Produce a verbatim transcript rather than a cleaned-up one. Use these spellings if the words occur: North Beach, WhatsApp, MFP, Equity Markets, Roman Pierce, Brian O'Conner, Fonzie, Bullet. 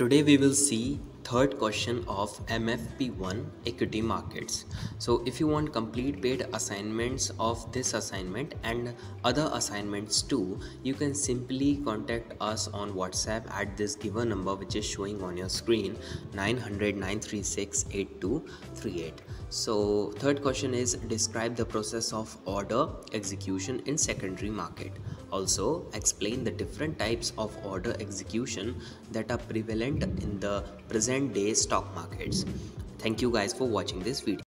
Today we will see third question of M F P one equity markets. So if you want complete paid assignments of this assignment and other assignments too, you can simply contact us on WhatsApp at this given number which is showing on your screen, nine hundred, nine three six, eight two three eight. So third question is, describe the process of order execution in secondary market. Also explain the different types of order execution that are prevalent in the present day stock markets. Thank you guys for watching this video.